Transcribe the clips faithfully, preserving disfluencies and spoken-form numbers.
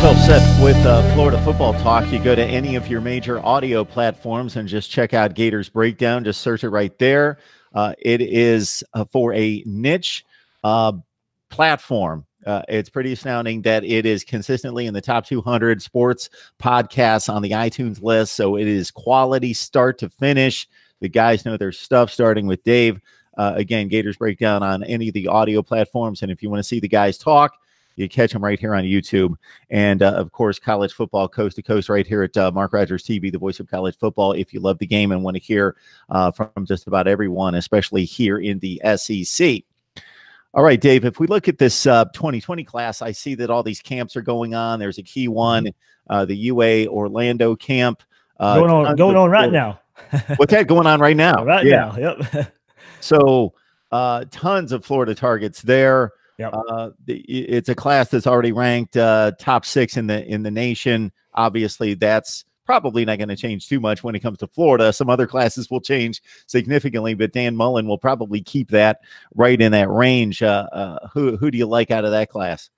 twelve seven with uh, Florida Football Talk. You go to any of your major audio platforms and just check out Gators Breakdown. Just search it right there. Uh, it is uh, for a niche uh, platform. Uh, it's pretty astounding that it is consistently in the top two hundred sports podcasts on the iTunes list. So it is quality start to finish. The guys know their stuff, starting with Dave. Uh, again, Gators Breakdown on any of the audio platforms. And if you want to see the guys talk, you catch them right here on YouTube. And, uh, of course, college football coast to coast right here at uh, Mark Rogers T V, the voice of college football. If you love the game and want to hear uh, from just about everyone, especially here in the S E C. All right, Dave, if we look at this uh, twenty twenty class, I see that all these camps are going on. There's a key one, uh, the U A Orlando camp. Uh, going on, going on right now. What's that going on right now? Right yeah. now, yep. So uh, tons of Florida targets there. Yep. Uh, it's a class that's already ranked uh, top six in the in the nation. Obviously, that's probably not going to change too much when it comes to Florida. Some other classes will change significantly, but Dan Mullen will probably keep that right in that range. Uh, uh, who who do you like out of that class?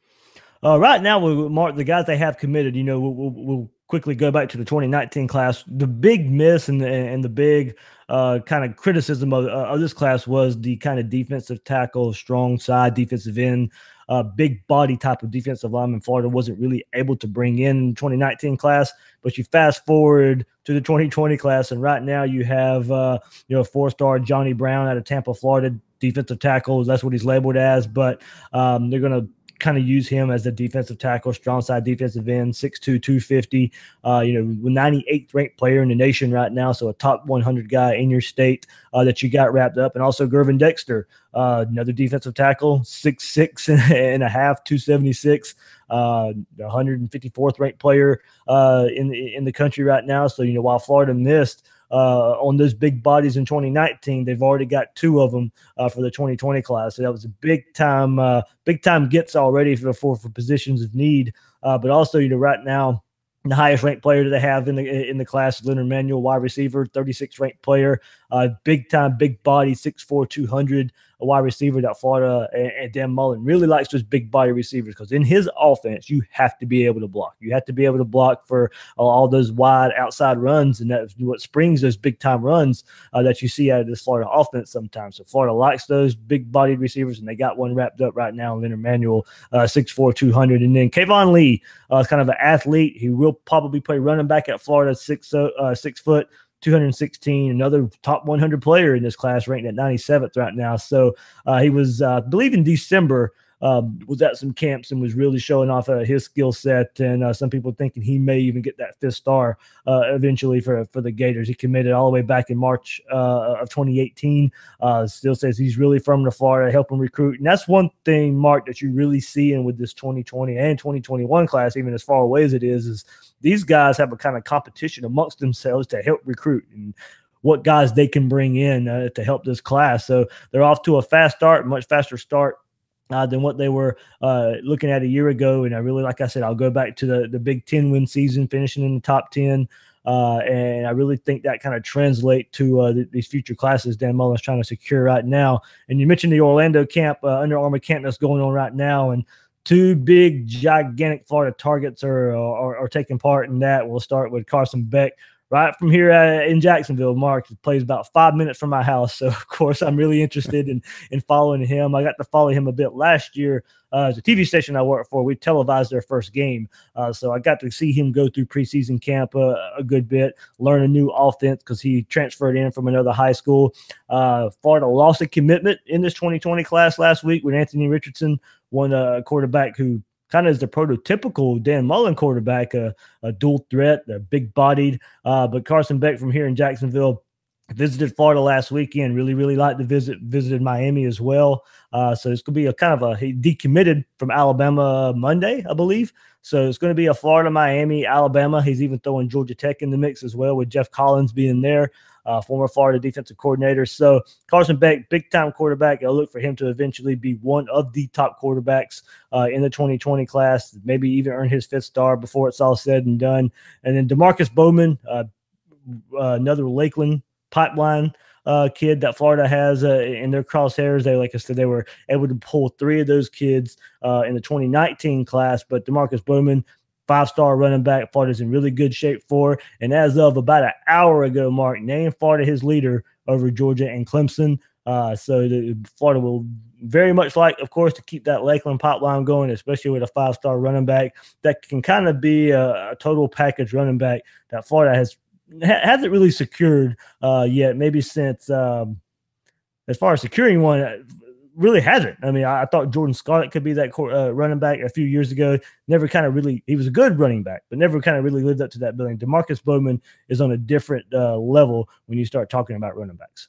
Uh, right now, we Mark, the guys they have committed. You know, we'll, we'll, we'll quickly go back to the twenty nineteen class. The big miss and the, and the big uh, kind of criticism of, uh, of this class was the kind of defensive tackle, strong side, defensive end. Uh, big body type of defensive lineman Florida wasn't really able to bring in twenty nineteen class, but you fast forward to the twenty twenty class, and right now you have uh, you know four-star Johnnie Brown out of Tampa, Florida, defensive tackle. That's what he's labeled as, but um, they're going to kind of use him as a defensive tackle, strong side defensive end, six two, two fifty, uh, you know, ninety-eighth ranked player in the nation right now. So a top one hundred guy in your state uh, that you got wrapped up. And also Gervon Dexter, uh, another defensive tackle, six six and a half, two seventy-six, uh, one hundred fifty-fourth ranked player uh, in, in the country right now. So, you know, while Florida missed Uh, on those big bodies in twenty nineteen, they've already got two of them uh, for the twenty twenty class. So that was a big time, uh, big time gets already for, for, for positions of need. Uh, but also, you know, right now, the highest ranked player that they have in the in the class, Leonard Manuel, wide receiver, thirty-sixth ranked player, uh, big time, big body, six four, two hundred, a wide receiver that Florida and, and Dan Mullen really likes those big body receivers, because in his offense, you have to be able to block. You have to be able to block for uh, all those wide outside runs, and that's what springs those big time runs uh, that you see out of this Florida offense sometimes. So Florida likes those big bodied receivers, and they got one wrapped up right now, Leonard Manuel, uh, six four, two hundred. And then Keyvone Lee uh, is kind of an athlete. He will probably play running back at Florida, six uh, six foot, two hundred sixteen, another top one hundred player in this class, ranked at ninety-seventh right now. So uh, he was, uh, I believe in December, uh, was at some camps and was really showing off uh, his skill set. And uh, some people thinking he may even get that fifth star uh, eventually for, for the Gators. He committed all the way back in March uh, of twenty eighteen. Uh, still says he's really from the Florida, helping recruit. And that's one thing, Mark, that you really see in with this twenty twenty and twenty twenty-one class, even as far away as it is, is these guys have a kind of competition amongst themselves to help recruit and what guys they can bring in uh, to help this class. So they're off to a fast start, much faster start Uh, than what they were uh, looking at a year ago. And I really, like I said, I'll go back to the, the Big Ten win season, finishing in the top ten. Uh, and I really think that kind of translate to uh, th these future classes Dan Mullen's trying to secure right now. And you mentioned the Orlando camp, uh, Under Armour camp that's going on right now. And two big, gigantic Florida targets are, are, are taking part in that. We'll start with Carson Beck. Right from here in Jacksonville, Mark plays about five minutes from my house. So, of course, I'm really interested in in following him. I got to follow him a bit last year. Uh, as a T V station I worked for, we televised their first game. Uh, so I got to see him go through preseason camp uh, a good bit, learn a new offense because he transferred in from another high school. Uh, Florida lost a commitment in this twenty twenty class last week when Anthony Richardson, one uh, quarterback who kind of is the prototypical Dan Mullen quarterback, a, a dual threat, they're big-bodied. Uh, but Carson Beck from here in Jacksonville visited Florida last weekend, really, really liked to visit, visited Miami as well. Uh, so it's going to be a kind of a – he decommitted from Alabama Monday, I believe. So it's going to be a Florida, Miami, Alabama. He's even throwing Georgia Tech in the mix as well with Jeff Collins being there, uh, former Florida defensive coordinator. So Carson Beck, big-time quarterback. I'll look for him to eventually be one of the top quarterbacks uh, in the twenty twenty class, maybe even earn his fifth star before it's all said and done. And then DeMarcus Bowman, uh, uh, another Lakeland pipeline uh, kid that Florida has uh, in their crosshairs. They, like I said, they were able to pull three of those kids uh, in the twenty nineteen class, but DeMarcus Bowman, five-star running back. Florida's in really good shape for. And as of about an hour ago, Mark named Florida his leader over Georgia and Clemson. Uh, so the, Florida will very much like, of course, to keep that Lakeland pipeline going, especially with a five-star running back that can kind of be a, a total package running back that Florida has ha- hasn't really secured uh, yet. Maybe since um, as far as securing one, really hasn't. I mean, I, I thought Jordan Scarlett could be that cor- uh, running back a few years ago. Never kind of really, he was a good running back, but never kind of really lived up to that billing. DeMarcus Bowman is on a different uh, level when you start talking about running backs.